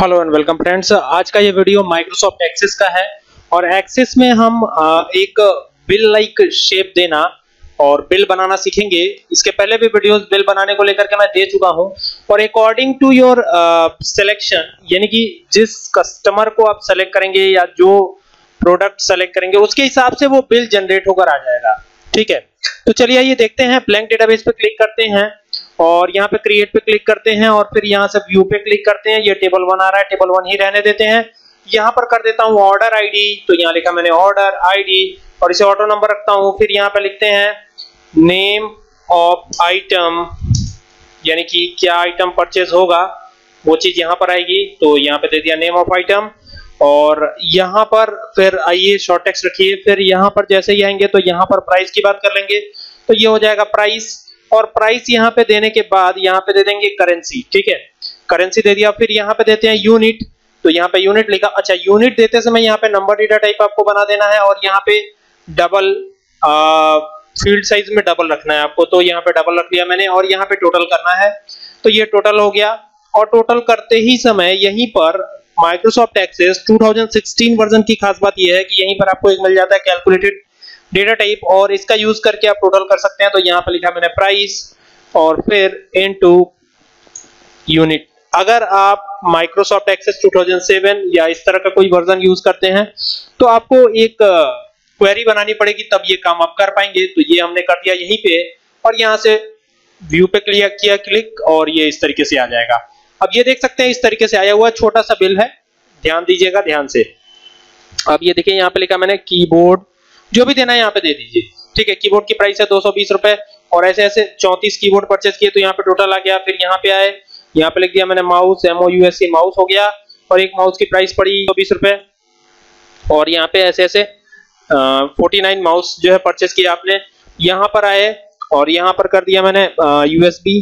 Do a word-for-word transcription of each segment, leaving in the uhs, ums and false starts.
Hello and welcome friends. आज का ये वीडियो माइक्रोसॉफ्ट एक्सेस का है और एक्सेस में हम एक बिल लाइक शेप देना और बिल बनाना सीखेंगे। इसके पहले भी वीडियोस बिल बनाने को लेकर के मैं दे चुका हूं। और अकॉर्डिंग टू योर सिलेक्शन, यानी कि जिस कस्टमर को आप सेलेक्ट करेंगे या जो प्रोडक्ट सेलेक्ट करेंगे उसके हिसाब से वो बिल जनरेट होकर आ जाएगा। ठीक है, तो चलिए ये देखते हैं। ब्लैंक डेटाबेस पे क्लिक करते हैं और यहाँ पे क्रिएट पे क्लिक करते हैं और फिर यहाँ से व्यू पे क्लिक करते हैं। ये टेबल वन आ रहा है, टेबल वन ही रहने देते हैं। यहाँ पर कर देता हूँ ऑर्डर आईडी, तो यहाँ लिखा मैंने ऑर्डर आईडी और इसे ऑटो नंबर रखता हूँ। फिर यहाँ पे लिखते हैं नेम ऑफ आइटम, यानी कि क्या आइटम परचेज होगा वो चीज यहाँ पर आएगी। तो यहाँ पे दे दिया नेम ऑफ आइटम और यहाँ पर फिर आइए शॉर्ट टेक्स्ट रखिए। फिर यहाँ पर जैसे ही आएंगे तो यहाँ पर प्राइस की बात कर लेंगे, तो ये हो जाएगा प्राइस। और प्राइस यहाँ पे देने के बाद यहाँ पे दे देंगे करेंसी। ठीक है, करेंसी दे दिया। फिर यहाँ पे देते हैं यूनिट, तो यहाँ पे यूनिट लिखा। अच्छा, यूनिट देते समय यहाँ पे नंबर डेटा टाइप आपको बना देना है और यहाँ पे डबल फील्ड साइज में डबल रखना है आपको। तो यहाँ पे डबल रख लिया मैंने और यहाँ पे टोटल करना है, तो ये टोटल हो गया। और टोटल करते ही समय यहीं पर माइक्रोसॉफ्ट एक्सेस दो हज़ार सोलह वर्जन की खास बात यह है कि यहीं पर आपको एक मिल जाता है कैलकुलेटेड डेटा टाइप और इसका यूज करके आप टोटल कर सकते हैं। तो यहाँ पर लिखा मैंने प्राइस और फिर इनटू यूनिट। अगर आप माइक्रोसॉफ्ट एक्सेस दो हज़ार सात या इस तरह का कोई वर्जन यूज करते हैं तो आपको एक क्वेरी बनानी पड़ेगी, तब ये काम आप कर पाएंगे। तो ये हमने कर दिया यहीं पे और यहाँ से व्यू पे क्लिक किया क्लिक और ये इस तरीके से आ जाएगा। अब ये देख सकते हैं इस तरीके से आया हुआ छोटा सा बिल है, ध्यान दीजिएगा ध्यान से। अब ये देखिए यहाँ पे लिखा मैंने कीबोर्ड, जो भी देना है यहाँ पे दे दीजिए। ठीक है, कीबोर्ड की प्राइस है दो सौ बीस रुपए और ऐसे ऐसे चौंतीस कीबोर्ड परचेज किए तो यहाँ पे टोटल आ गया। फिर यहाँ पे आए, यहाँ पे लिख दिया मैंने mouse, M O U S C mouse हो गया और एक माउस की प्राइस पड़ी दो सौ बीस रुपए और यहाँ पे ऐसे ऐसे फोर्टी नाइन माउस जो है परचेज किया आपने। यहाँ पर आए और यहाँ पर कर दिया मैंने यूएसबी,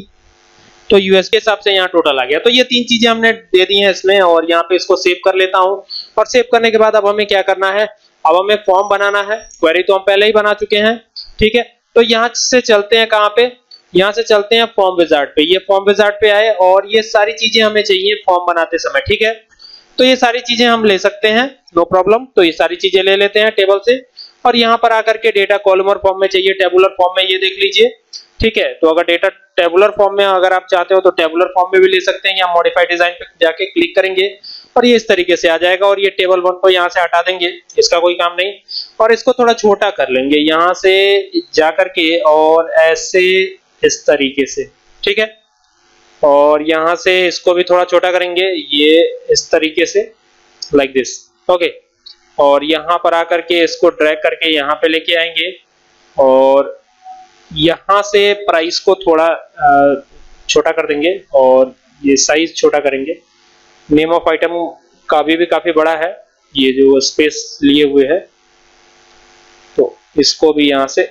तो यूएस के हिसाब से यहाँ टोटल आ गया। तो ये तीन चीजें हमने दे दी हैं इसमें और यहाँ पे इसको सेव कर लेता हूँ। और सेव करने के बाद अब हमें क्या करना है, अब हमें फॉर्म बनाना है। क्वेरी तो हम पहले ही बना चुके हैं। ठीक है, तो यहाँ से चलते हैं कहाँ पे, यहाँ से चलते हैं फॉर्म विजार्ड पे। ये फॉर्म विजार्ड पे आए और ये सारी चीजें हमें चाहिए फॉर्म बनाते समय। ठीक है, तो ये सारी चीजें हम ले सकते हैं, नो प्रॉब्लम। तो ये सारी चीजें ले लेते हैं टेबल से और यहाँ पर आकर के डेटा कॉलमर फॉर्म में चाहिए, टेबुलर फॉर्म में, ये देख लीजिए। ठीक है, तो अगर डेटा टेबुलर फॉर्म में अगर आप चाहते हो तो टेबुलर फॉर्म में भी ले सकते हैं। या मॉडिफाई डिजाइन पे जाके क्लिक करेंगे और ये इस तरीके से आ जाएगा। और ये टेबल वन को यहाँ से हटा देंगे, इसका कोई काम नहीं। और इसको थोड़ा छोटा कर लेंगे यहाँ से जाकर के और ऐसे इस तरीके से। ठीक है, और यहाँ से इसको भी थोड़ा छोटा करेंगे, ये इस तरीके से, लाइक दिस। ओके, और यहाँ पर आकर के इसको ड्रैग करके यहाँ पे लेके आएंगे और यहाँ से प्राइस को थोड़ा छोटा कर देंगे और ये साइज छोटा करेंगे। नेम ऑफ आइटम का भी, भी काफी बड़ा है, ये जो स्पेस लिए हुए है, तो इसको भी यहाँ से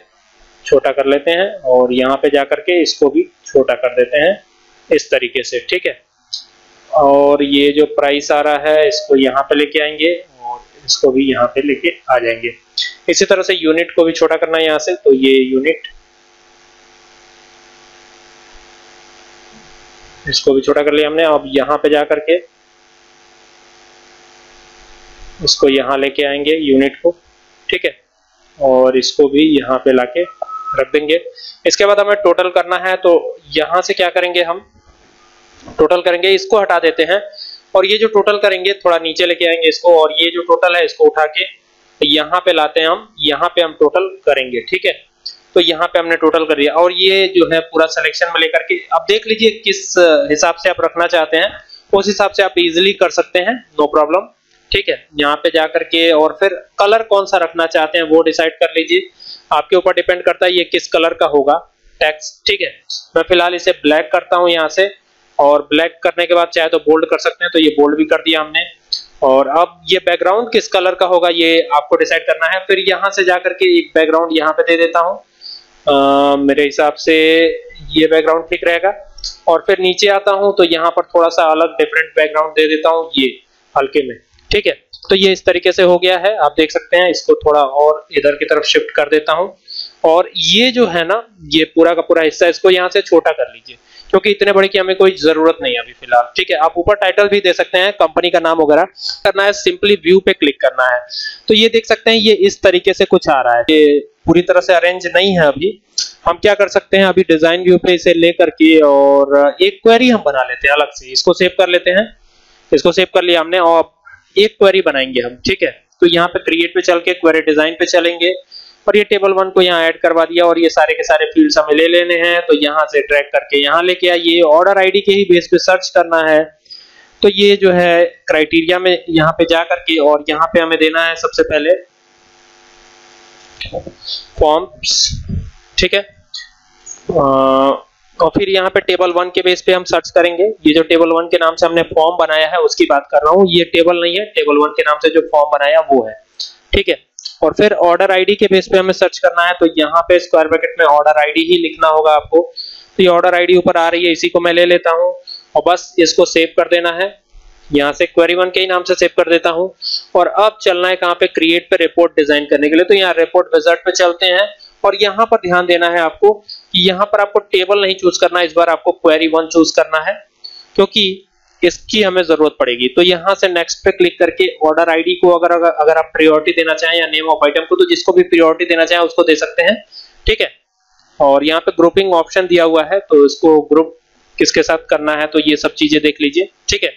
छोटा कर लेते हैं और यहाँ पे जाकर के इसको भी छोटा कर देते हैं इस तरीके से। ठीक है, और ये जो प्राइस आ रहा है इसको यहाँ पे लेके आएंगे और इसको भी यहाँ पे लेके आ जाएंगे। इसी तरह से यूनिट को भी छोटा करना है यहाँ से, तो ये यूनिट इसको भी छोटा कर लिया हमने। अब यहाँ पे जाकर के इसको यहाँ लेके आएंगे यूनिट को। ठीक है, और इसको भी यहाँ पे लाके रख देंगे। इसके बाद हमें टोटल करना है, तो यहाँ से क्या करेंगे, हम टोटल करेंगे। इसको हटा देते हैं और ये जो टोटल करेंगे थोड़ा नीचे लेके आएंगे इसको और ये जो टोटल है इसको उठा के यहाँ पे लाते हैं हम। यहाँ पे हम टोटल करेंगे। ठीक है, तो यहाँ पे हमने टोटल कर दिया और ये जो है पूरा सिलेक्शन में लेकर के आप देख लीजिए किस हिसाब से आप रखना चाहते हैं, उस हिसाब से आप इजीली कर सकते हैं, नो प्रॉब्लम। ठीक है, यहाँ पे जाकर के और फिर कलर कौन सा रखना चाहते हैं वो डिसाइड कर लीजिए, आपके ऊपर डिपेंड करता है ये किस कलर का होगा टेक्स्ट। ठीक है, मैं फिलहाल इसे ब्लैक करता हूँ यहाँ से और ब्लैक करने के बाद चाहे तो बोल्ड कर सकते हैं, तो ये बोल्ड भी कर दिया हमने। और अब ये बैकग्राउंड किस कलर का होगा ये आपको डिसाइड करना है। फिर यहाँ से जाकर के एक बैकग्राउंड यहाँ पे दे देता हूँ, Uh, मेरे हिसाब से ये बैकग्राउंड ठीक रहेगा। और फिर नीचे आता हूं तो यहाँ पर थोड़ा सा अलग डिफरेंट बैकग्राउंड दे देता हूं, ये हल्के में। ठीक है, तो ये इस तरीके से हो गया है, आप देख सकते हैं। इसको थोड़ा और इधर की तरफ शिफ्ट कर देता हूं और ये जो है ना ये पूरा का पूरा हिस्सा इसको यहाँ से छोटा कर लीजिए। क्योंकि इतने बड़े की हमें कोई जरूरत नहीं है अभी फिलहाल। ठीक है, आप ऊपर टाइटल भी दे सकते हैं, कंपनी का नाम वगैरह करना है, सिंपली व्यू पे क्लिक करना है। तो ये देख सकते हैं ये इस तरीके से कुछ आ रहा है, ये पूरी तरह से अरेंज नहीं है। अभी हम क्या कर सकते हैं, अभी डिजाइन व्यू पे इसे ले करके और एक क्वेरी हम बना लेते हैं अलग से, इसको सेव कर लेते हैं, इसको सेव कर लिया हमने और एक क्वेरी बनाएंगे हम। ठीक है, तो यहाँ पे क्रिएट पे चल के क्वेरी डिजाइन पे चलेंगे और ये टेबल वन को यहाँ ऐड करवा दिया और ये सारे के सारे फील्ड्स हमें ले लेने हैं। तो यहाँ से ड्रैग करके यहाँ लेके आइए, ऑर्डर आईडी के ही बेस पे सर्च करना है। तो ये जो है क्राइटेरिया में यहाँ पे जा करके और यहाँ पे हमें देना है सबसे पहले फॉर्म्स। ठीक है, और फिर यहाँ पे टेबल वन के बेस पे हम सर्च करेंगे। ये जो टेबल वन के नाम से हमने फॉर्म बनाया है उसकी बात कर रहा हूँ, ये टेबल नहीं है, टेबल वन के नाम से जो फॉर्म बनाया वो है। ठीक है, और फिर ऑर्डर आईडी के बेस पे हमें सर्च करना है। तो यहाँ पे स्क्वायर ब्रैकेट में ऑर्डर आईडी ही लिखना होगा आपको। तो ये ऑर्डर आईडी ऊपर आ रही है, इसी को मैं ले लेता हूँ और बस इसको सेव कर देना है। यहाँ से क्वेरी वन के ही नाम से सेव कर देता हूँ और अब चलना है कहाँ पे, क्रिएट पे रिपोर्ट डिजाइन करने के लिए। तो यहाँ रिपोर्ट विजार्ड पे चलते हैं और यहाँ पर ध्यान देना है आपको कि यहाँ पर आपको टेबल नहीं चूज करना है, इस बार आपको क्वेरी वन चूज करना है क्योंकि इसकी हमें जरूरत पड़ेगी। तो यहाँ से नेक्स्ट पे क्लिक करके ऑर्डर आईडी को अगर अगर आप प्रायोरिटी देना चाहें या नेम ऑफ आइटम को, तो जिसको भी प्रायोरिटी देना चाहें उसको दे सकते हैं। ठीक है, और यहाँ पे ग्रुपिंग ऑप्शन दिया हुआ है, तो इसको ग्रुप किसके साथ करना है तो ये सब चीजें देख लीजिए। ठीक है,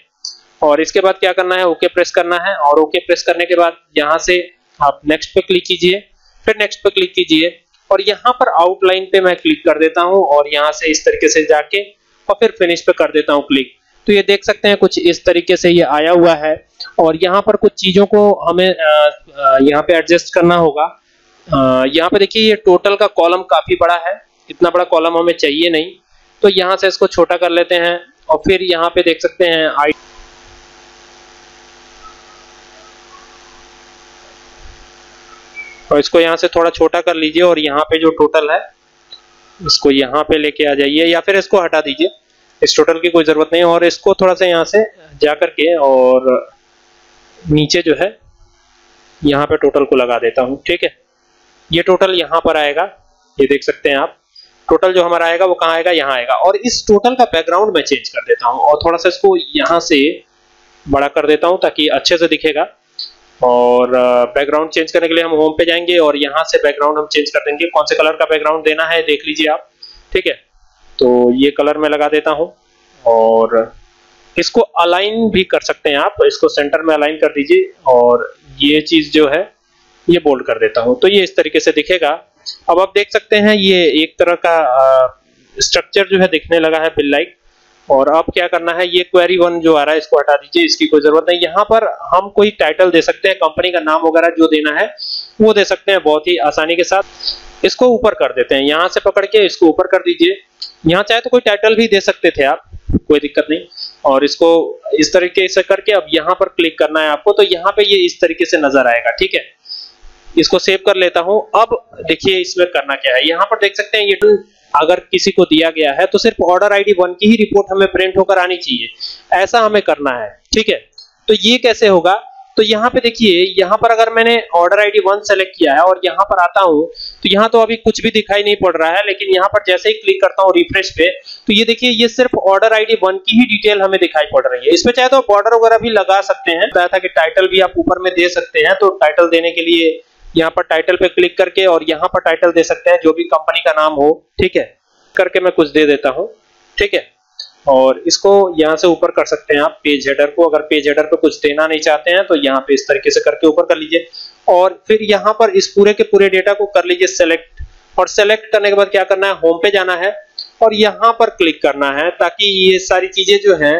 और इसके बाद क्या करना है, ओके प्रेस करना है और ओके प्रेस करने के बाद यहाँ से आप नेक्स्ट पे क्लिक कीजिए, फिर नेक्स्ट पे क्लिक कीजिए और यहाँ पर आउटलाइन पे मैं क्लिक कर देता हूँ और यहाँ से इस तरीके से जाके और फिर फिनिश पे कर देता हूँ क्लिक। तो ये देख सकते हैं कुछ इस तरीके से ये आया हुआ है और यहाँ पर कुछ चीजों को हमें यहाँ पे एडजस्ट करना होगा। यहाँ पे देखिए ये टोटल का कॉलम काफी बड़ा है, इतना बड़ा कॉलम हमें चाहिए नहीं, तो यहाँ से इसको छोटा कर लेते हैं और फिर यहाँ पे देख सकते हैं आई और इसको यहाँ से थोड़ा छोटा कर लीजिए और यहाँ पे जो टोटल है इसको यहाँ पे लेके आ जाइए या फिर इसको हटा दीजिए, इस टोटल की कोई जरूरत नहीं। और इसको थोड़ा सा यहाँ से जा करके और नीचे जो है यहाँ पे टोटल को लगा देता हूँ। ठीक है, ये टोटल यहाँ पर आएगा, ये देख सकते हैं आप, टोटल जो हमारा आएगा वो कहाँ आएगा, यहाँ आएगा। और इस टोटल का बैकग्राउंड मैं चेंज कर देता हूँ और थोड़ा सा इसको यहाँ से बड़ा कर देता हूँ ताकि अच्छे से दिखेगा। और बैकग्राउंड चेंज करने के लिए हम होम पे जाएंगे और यहाँ से बैकग्राउंड हम चेंज कर देंगे। कौन से कलर का बैकग्राउंड देना है देख लीजिए आप। ठीक है, तो ये कलर में लगा देता हूं और इसको अलाइन भी कर सकते हैं आप, इसको सेंटर में अलाइन कर दीजिए और ये चीज जो है ये बोल्ड कर देता हूं। तो ये इस तरीके से दिखेगा। अब आप देख सकते हैं ये एक तरह का स्ट्रक्चर जो है दिखने लगा है बिल लाइक। और अब क्या करना है, ये क्वेरी वन जो आ रहा है इसको हटा दीजिए, इसकी कोई जरूरत नहीं। यहाँ पर हम कोई टाइटल दे सकते हैं, कंपनी का नाम वगैरह जो देना है वो दे सकते हैं बहुत ही आसानी के साथ। इसको ऊपर कर देते हैं, यहाँ से पकड़ के इसको ऊपर कर दीजिए। यहाँ चाहे तो कोई टाइटल भी दे सकते थे आप, कोई दिक्कत नहीं। और इसको इस तरीके से करके अब यहाँ पर क्लिक करना है आपको, तो यहाँ पे ये इस तरीके से नजर आएगा। ठीक है, इसको सेव कर लेता हूँ। अब देखिए इसमें करना क्या है, यहाँ पर देख सकते हैं ये टू अगर किसी को दिया गया है तो सिर्फ ऑर्डर आईडी वन की ही रिपोर्ट हमें प्रिंट होकर आनी चाहिए, ऐसा हमें करना है। ठीक है, तो ये कैसे होगा, तो यहाँ पे देखिए, यहाँ पर अगर मैंने ऑर्डर आईडी वन सेलेक्ट किया है और यहाँ पर आता हूँ तो यहाँ तो अभी कुछ भी दिखाई नहीं पड़ रहा है, लेकिन यहाँ पर जैसे ही क्लिक करता हूँ रिफ्रेश पे तो ये देखिए ये सिर्फ ऑर्डर आईडी वन की ही डिटेल हमें दिखाई पड़ रही है। इसमें चाहे तो आप ऑर्डर वगैरह भी लगा सकते हैं, बताया था कि टाइटल भी आप ऊपर में दे सकते हैं। तो टाइटल देने के लिए यहाँ पर टाइटल पे क्लिक करके और यहाँ पर टाइटल दे सकते हैं जो भी कंपनी का नाम हो। ठीक है, करके मैं कुछ दे देता हूँ। ठीक है, और इसको यहाँ से ऊपर कर सकते हैं आप पेज हेडर को, अगर पेज हेडर पे कुछ देना नहीं चाहते हैं तो यहाँ पे इस तरीके से करके ऊपर कर लीजिए। और फिर यहाँ पर इस पूरे के पूरे डेटा को कर लीजिए सेलेक्ट, और सेलेक्ट करने के बाद क्या करना है, होम पे जाना है और यहाँ पर क्लिक करना है ताकि ये सारी चीजें जो हैं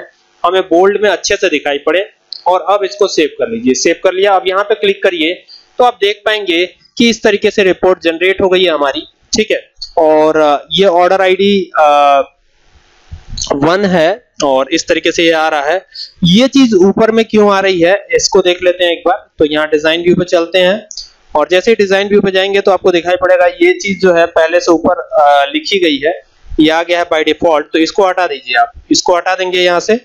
हमें बोल्ड में अच्छे से दिखाई पड़े। और अब इसको सेव कर लीजिए, सेव कर लिया। अब यहाँ पे क्लिक करिए तो आप देख पाएंगे कि इस तरीके से रिपोर्ट जनरेट हो गई है हमारी। ठीक है, और ये ऑर्डर आईडी वन है और इस तरीके से ये आ रहा है। ये चीज ऊपर में क्यों आ रही है इसको देख लेते हैं एक बार। तो यहाँ डिजाइन व्यू पे चलते हैं और जैसे ही डिजाइन व्यू पे जाएंगे तो आपको दिखाई पड़ेगा ये चीज जो है पहले से ऊपर लिखी गई है, ये आ गया है बाय डिफॉल्ट। तो इसको हटा दीजिए आप, इसको हटा देंगे यहाँ से,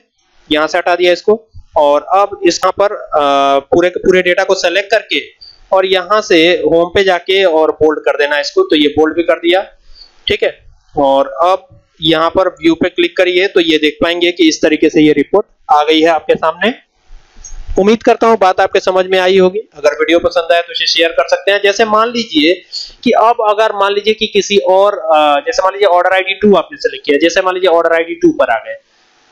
यहाँ से हटा दिया इसको। और अब इसका पर आ, पूरे के पूरे डेटा को सेलेक्ट करके और यहाँ से होम पे जाके और बोल्ड कर देना इसको, तो ये बोल्ड भी कर दिया। ठीक है, और अब यहाँ पर व्यू पे क्लिक करिए तो ये देख पाएंगे कि इस तरीके से ये रिपोर्ट आ गई है आपके सामने। उम्मीद करता हूं बात आपके समझ में आई होगी। अगर वीडियो पसंद आए तो इसे शेयर कर सकते हैं। जैसे मान लीजिए कि अब अगर मान लीजिए कि किसी और जैसे मान लीजिए ऑर्डर आईडी टू आपने सेलेक्ट किया, जैसे मान लीजिए ऑर्डर आईडी टू पर आ गए,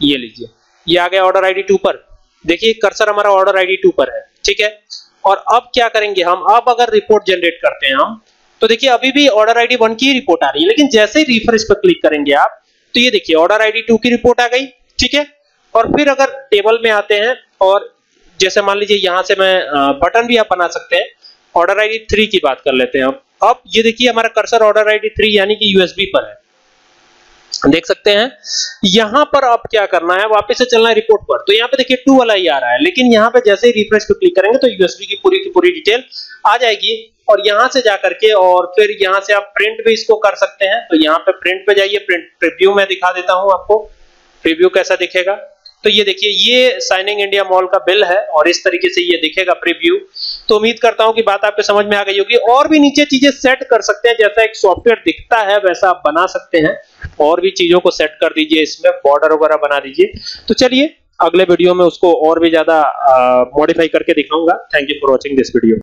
ये लीजिए ये आ गया ऑर्डर आईडी टू पर। देखिए कर्सर हमारा ऑर्डर आईडी टू पर है, ठीक है। और अब क्या करेंगे हम, अब अगर रिपोर्ट जनरेट करते हैं हम तो देखिए अभी भी ऑर्डर आईडी वन की रिपोर्ट आ रही है, लेकिन जैसे ही रिफ्रेश पर क्लिक करेंगे आप तो ये देखिए ऑर्डर आईडी टू की रिपोर्ट आ गई, ठीक है। और फिर अगर टेबल में आते हैं और जैसे मान लीजिए यहां से मैं बटन भी आप बना सकते हैं। ऑर्डर आईडी थ्री की बात कर लेते हैं अब अब ये देखिए हमारा कर्सर ऑर्डर आईडी थ्री यानी कि यूएसबी पर है, देख सकते हैं। यहां पर अब क्या करना है, वापस से चलना है रिपोर्ट पर। तो यहाँ पे देखिए टू वाला ही आ रहा है, लेकिन यहाँ पे जैसे ही रिफ्रेश पर क्लिक करेंगे तो यूएसबी की पूरी की पूरी डिटेल आ जाएगी। और यहां से जाकर के और फिर यहां से आप प्रिंट भी इसको कर सकते हैं। तो यहाँ पे प्रिंट पे जाइए, प्रिंट प्रीव्यू में दिखा देता हूं आपको प्रीव्यू कैसा दिखेगा। तो ये देखिए ये साइनिंग इंडिया मॉल का बिल है और इस तरीके से ये दिखेगा प्रीव्यू। तो उम्मीद करता हूं कि बात आपको समझ में आ गई होगी। और भी नीचे चीजें सेट कर सकते हैं, जैसा एक सॉफ्टवेयर दिखता है वैसा आप बना सकते हैं। और भी चीजों को सेट कर दीजिए, इसमें बॉर्डर वगैरह बना दीजिए। तो चलिए अगले वीडियो में उसको और भी ज्यादा मॉडिफाई करके दिखाऊंगा। Thank you for watching this video.